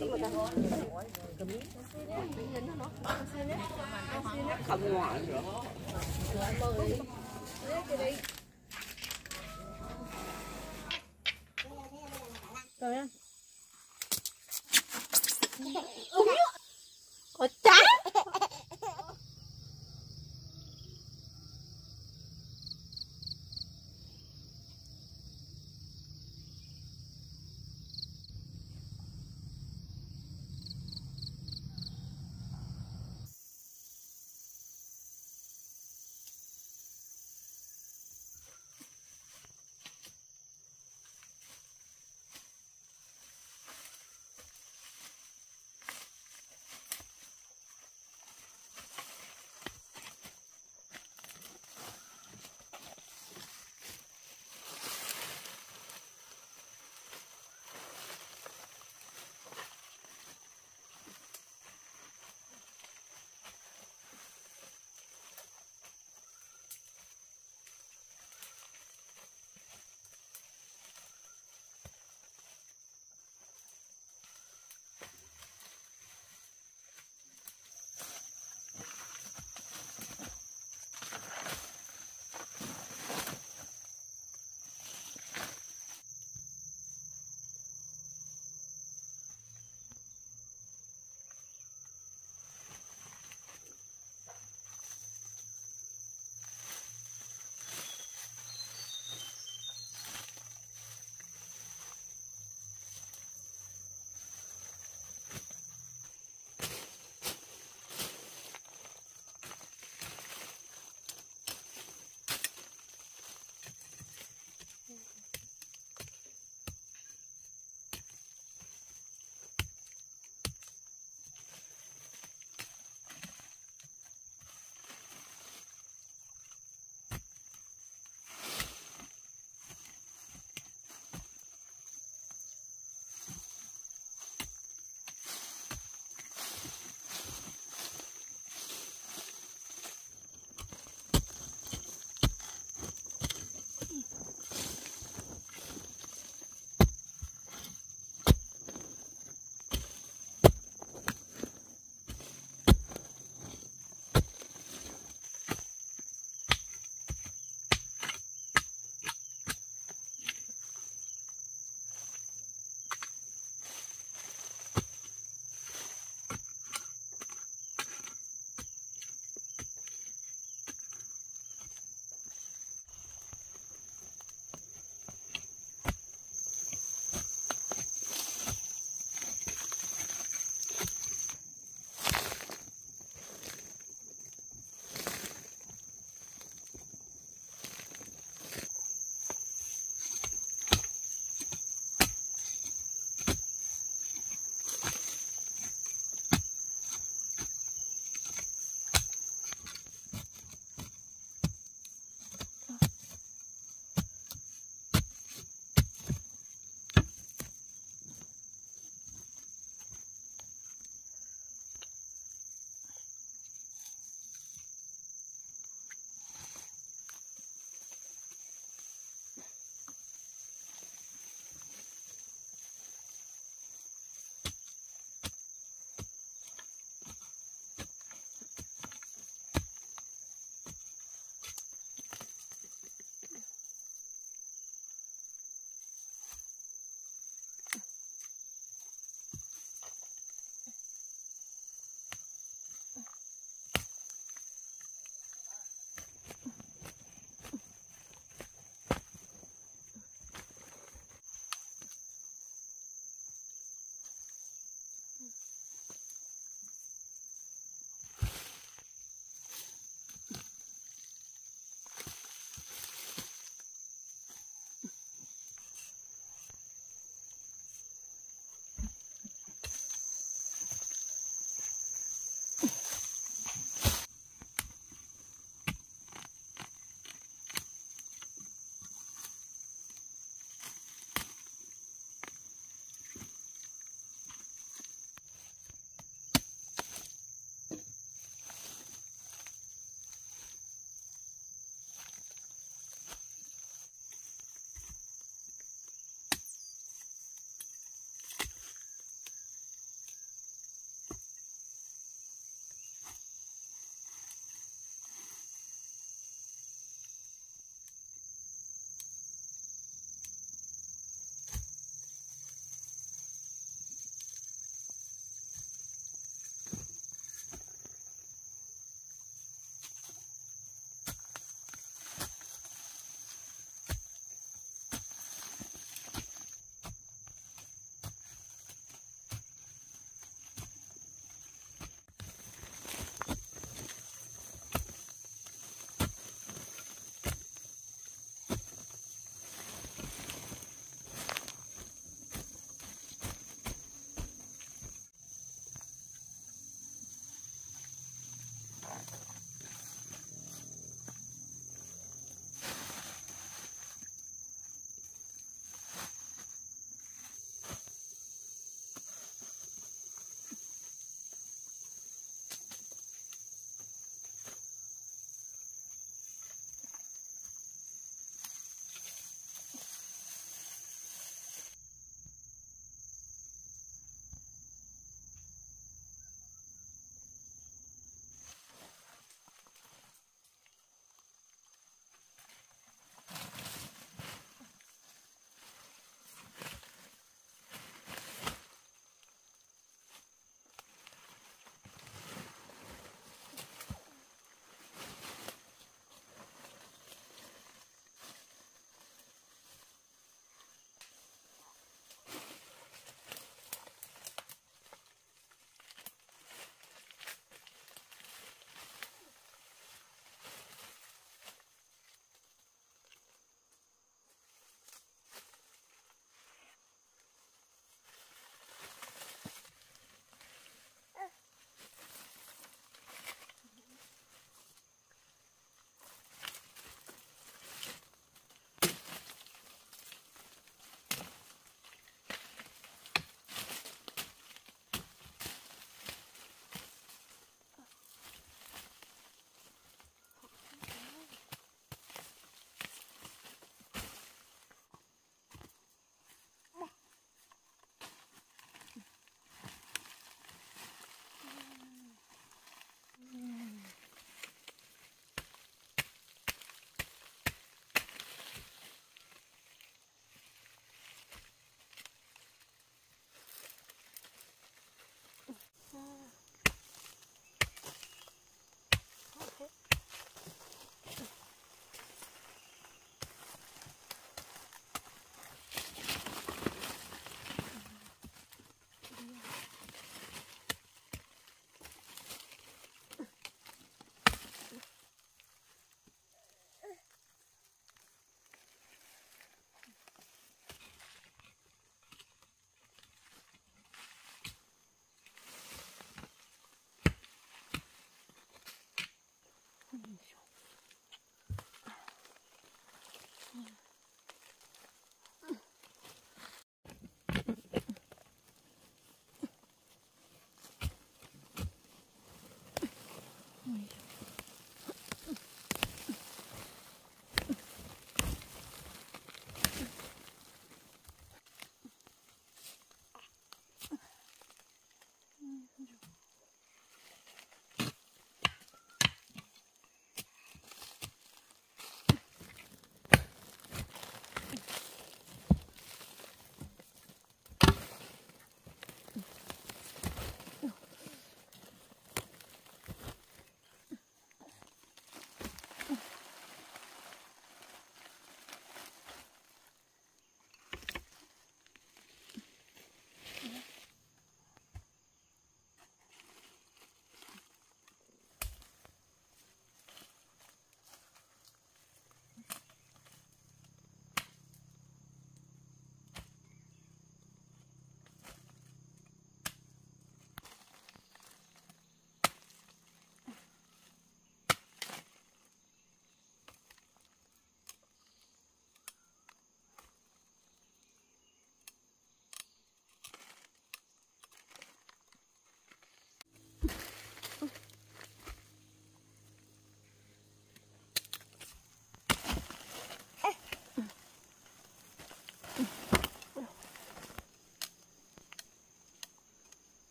Có trái.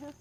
thôi.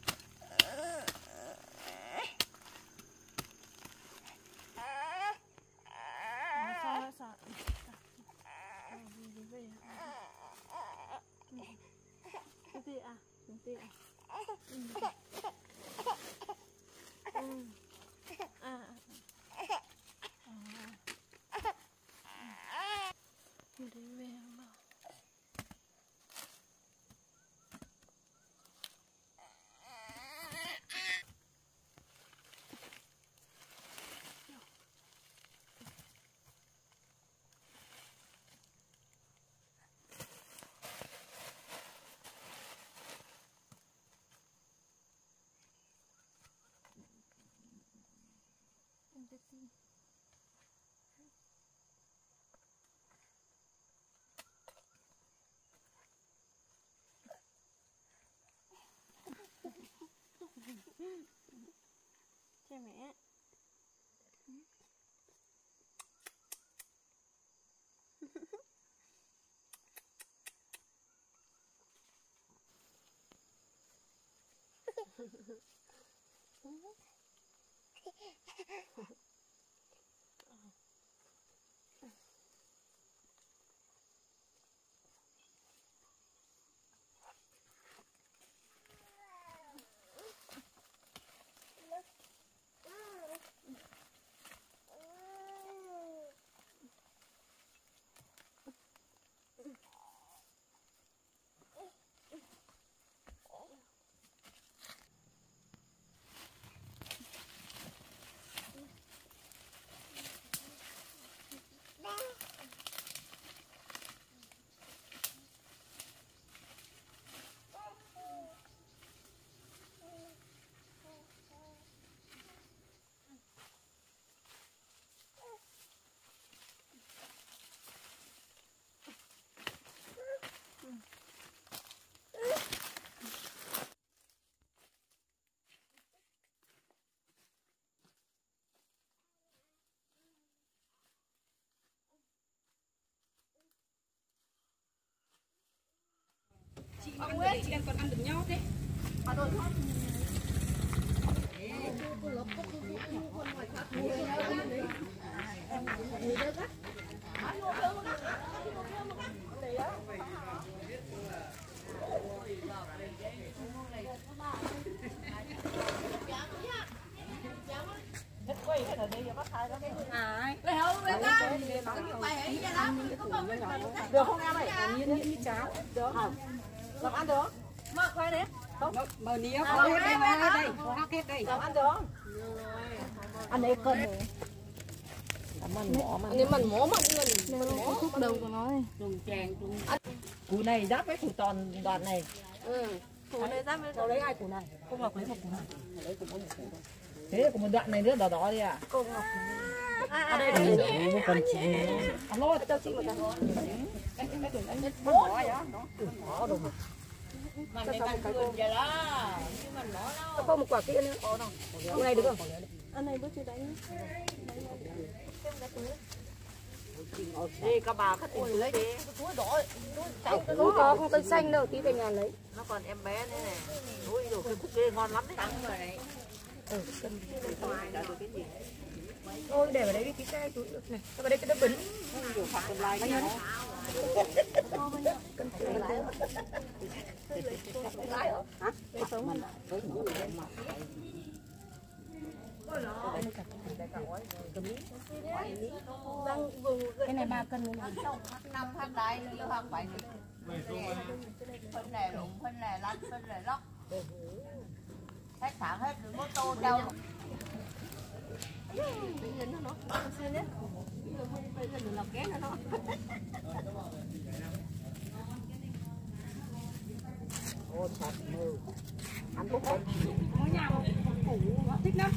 Chơi mẹ. Ông ơi, chị em còn ăn được nhau thế. Ở đôi thoát được không em ơi? Như cháo được không? Làm ăn được không? Mở khoai đấy. Không. Mở nĩa khoai hết đây, hết đây. Khoác hết đây. Làm ăn được không? Ăn đấy cân rồi. Mần mỏ mà. Nên mần mỏ mọi người. Mần mỏ khúc đầu của nó. Trùng chèn trùng. Củ này giáp với củ toàn đoạn này. Ừ. Củ này giáp với. Cậu lấy ai củ này? Cô Ngọc lấy một củ này. Lấy cùng một củ thôi. Thế còn một đoạn này nữa đỏ đỏ đi à? Cô Ngọc. À đây đây. Nó cần chỉ. Ăn luôn. Tao xin một cái. Hết bỏ vậy đó. Bỏ đồ mà. Mà mình ăn cơm vậy đó. Chứ mình bỏ đâu. Tao có một quả kia nữa. Có đâu. Hôm nay được không? Ăn này bữa chưa đánh. Đây các bà khách ui lấy đi. Cái túi đỏ. Túi có không tên xanh đâu, tí về nhà lấy. Nó còn em bé thế này. Ui rồi cái cúc kia ngon lắm đấy. Tắm rồi đấy. Ừ, cân đã được cái gì? Thôi để vào đấy đi tí xe túi được này. Vào đây cái đấm bấn. Ui phạt cầm lai nhá. Cái này 3 cân luôn. 5 phát đáy, nó hoặc 7 phân này lũng, phân này lăn, phân này lóc. Hết tháng hết rồi, mốt tô treo. Bây giờ nó xe đấy. Bây giờ nó lọc ghét nó. Ô sạch mơ. Ăn bốc đấy. Nó nhà một củ thích lắm.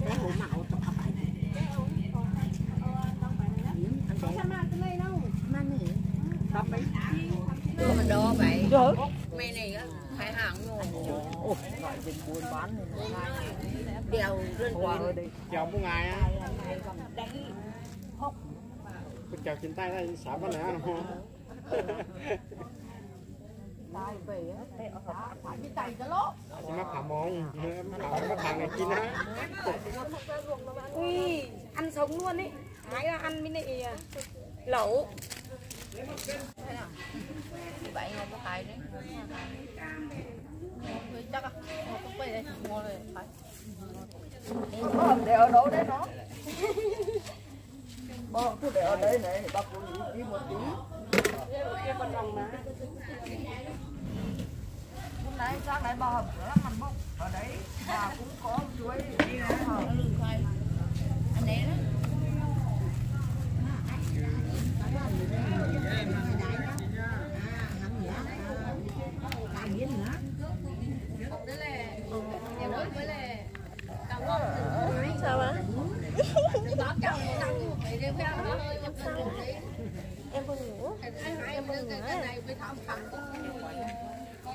Cái hổ mạo cho các bạn này. Cái ống còn ăn trong bài này lắm. Ăn không ăn ăn cái này đâu. Ăn gì? Đắp bánh. Đưa mình đo vậy. Mày này á. Thái hàng rồi. Ồ, loại dịch buôn bán này. Đèo lên qua rồi đây. Chào một ngày á. Đánh hốc. Chào trên tay đây, xả bên này ăn không? Ui, ăn sống luôn ấy. Hái ra ăn với lại lẩu. Vậy mà có cái đấy. Chắc à, không phải đây, mua rồi phải. Để ở đâu đấy nó. Bố cứ để ở đây này, bà cũng đi một tí. Cái con rồng này. Hôm nay sáng nay bà hầm nữa ăn bông. Ở đấy bà cũng có chuối đi nấu hầm. Ăn đấy đó. Sao á? Em không ngủ. Em không ngủ này với thằng thằng con. Cô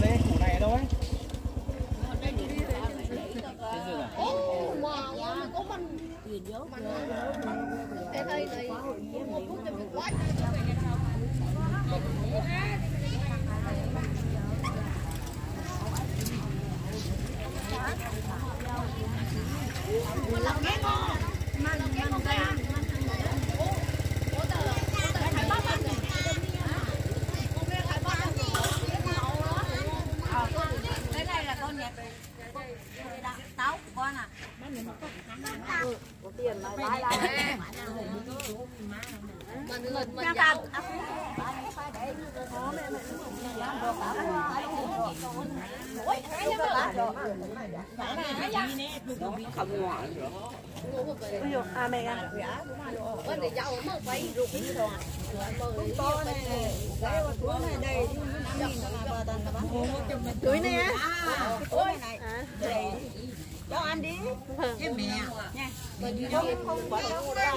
lên củ này đâu ấy? Túi này á, túi này cho ăn đi em mẹ nha, mình không bỏ đâu ra,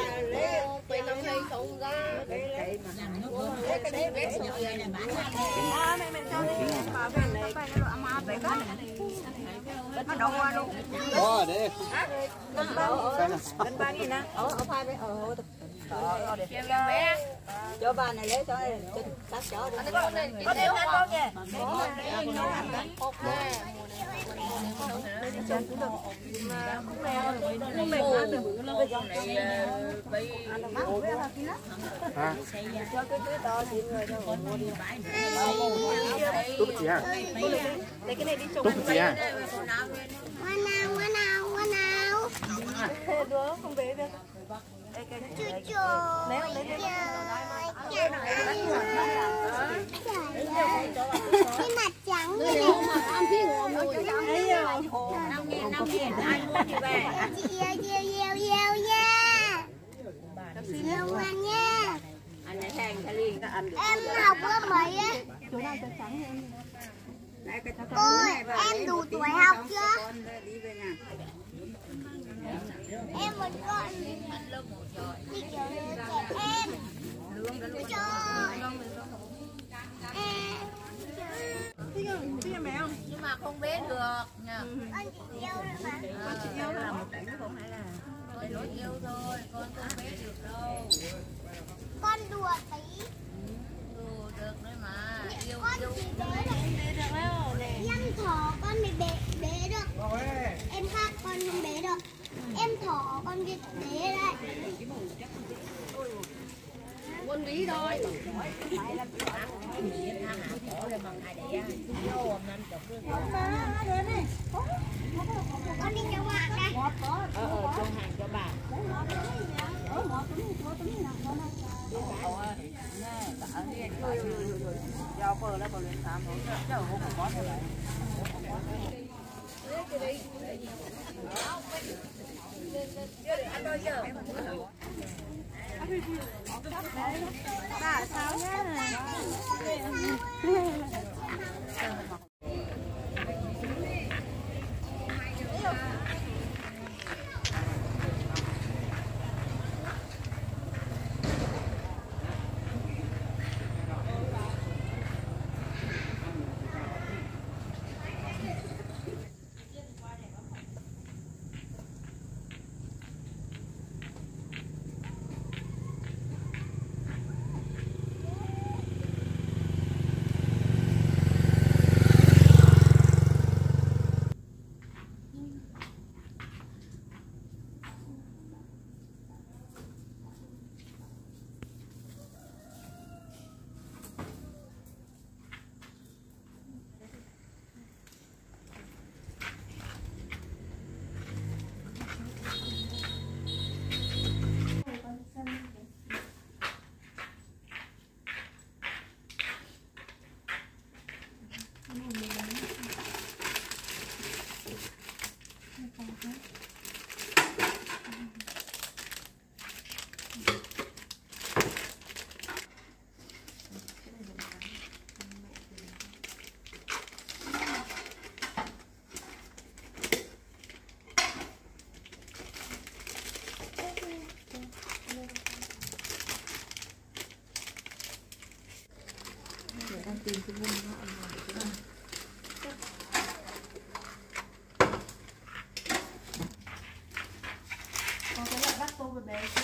lấy năm nay không ra, cái bé nhỏ này bán ra, mình cho đi mà về này, ăn mà vậy đó, bắt đầu qua luôn, đó đấy, gần 3.000 á, ở phai đấy, ở bé, cho bà này lấy cho bác cháu, có thiếu ăn không nhỉ? Mà không mệt quá từ bữa lâu rồi này bây cho cái túi to thì người đâu mua đi bãi túi chị à lấy cái này đi chụp túi chị à hoa nào đứa không về được cái mặt trắng cái này ăn cái ngồi ai mua thì về chị yêu anh nha anh này thang Charlie các anh em học lớp mấy á ôi em đủ tuổi học chưa em một con đi chơi em chơi mẹ không nhưng mà không bế được nha con chị yêu rồi mà con chị yêu là một cảnh không phải là con nói yêu thôi con không bế được đâu con đùa tí đùa được đấy mà yêu con chị bế được đâu em thỏ con bị bế được em khác con không bế được em thỏ con kia bế lại con bí thôi con đi cho bạn đây trong hàng cho bạn cho bờ nó còn lên 8 thôi chứ không có thôi đấy bà sao nhá tìm cái vùng họ hỏi cái này. Có cái loại bắt tôm bé chưa?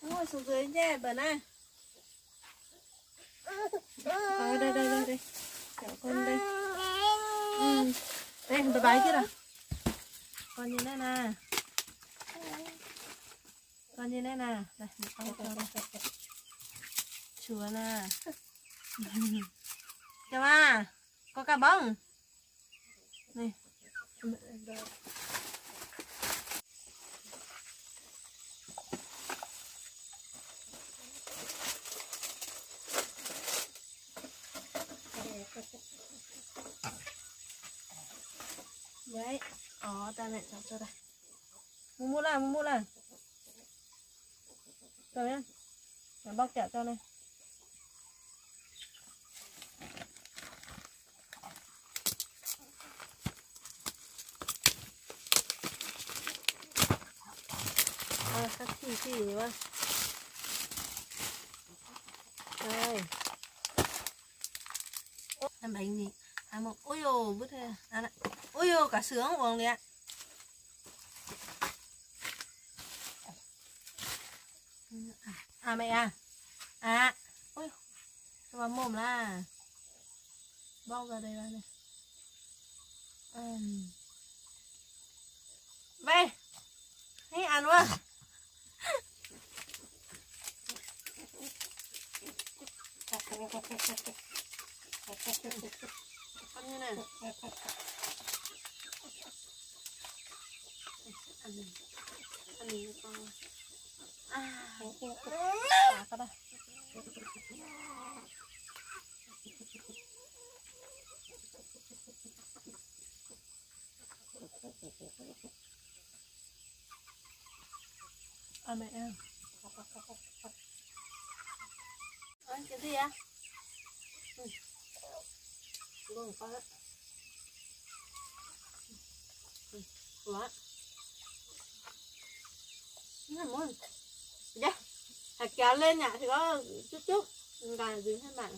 Ngồi xuống dưới nhé, bẩn à. Ở đây, đây, đây, đây. Chở con đây. Đây, bái bái chứ đâu. Con nhìn đây nè. Con nhìn đây nè. Đây, con đây. Chúa nè. Chào à, có cá bông. Này. Đấy, ó ta lại chọc cho ta. Mua là rồi nhá, nó bóc kẹo cho này. À, các chị quá. Đây. Ăn bánh gì? À một, ôi dồi, vứt thế ăn ạ. Ôi dồi, cả sướng uống đi ạ. À mẹ à. À, ôi dồi, vào mồm là bao ra đây ra đây. Về. Hãy ăn quá. Con như này. Ăn đi con. À, con đây. À mẹ em. Ôi, cái gì á? Luôn có hết. Quá. Nó muốn. Dạ. Hạt kéo lên nhá, thì có chút chút gà dính hết bạn.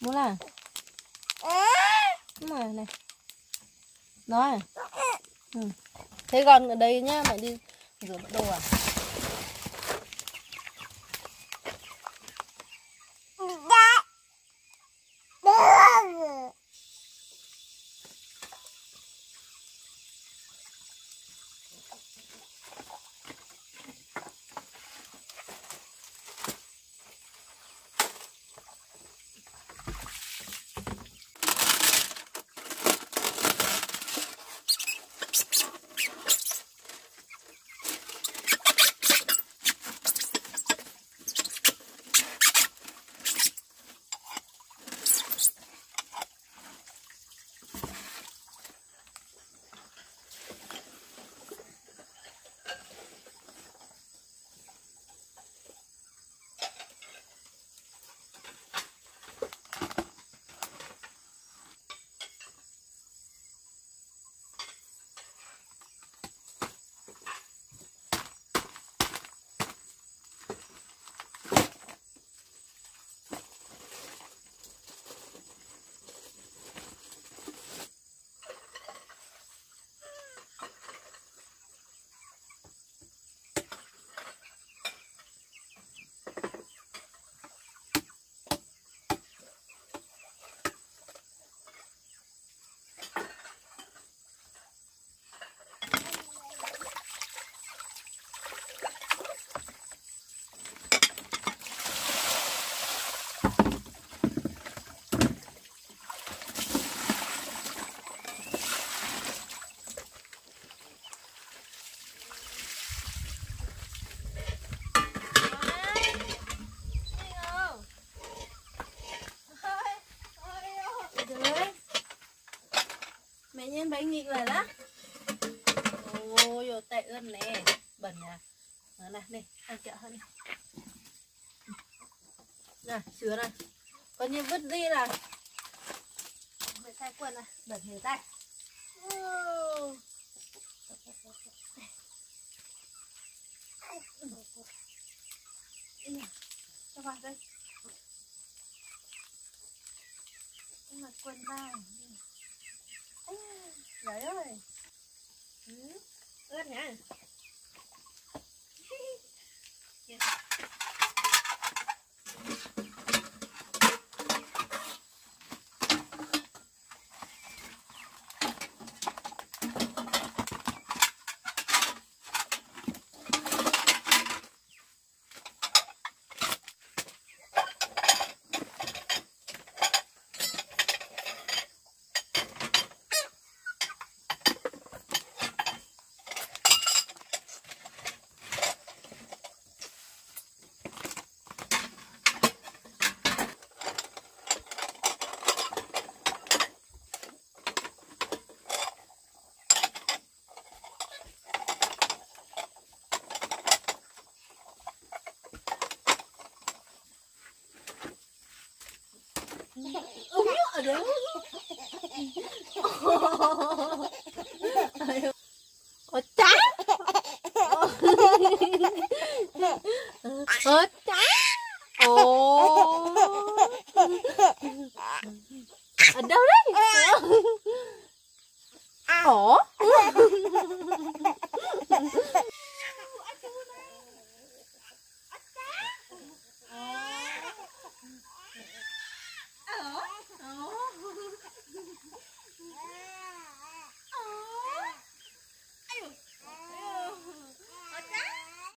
Muốn là đúng rồi này. Nói thế còn ở đây nhá, mẹ đi rửa bát đồ à. này đó. Ôi tay ướn nè, bẩn à. Đó này, này, ăn kẹo hơn đi. Này, sửa này. Còn như vứt đi là mày sai quần này, bẩn hết tay. Cho vào đây. Mặc quần vào. Đấy ơi. Ướt nhá. Ống nhựa ở đấy. Ôi chán. Ôi chán. Ồ. Ở đâu đấy? Ồ.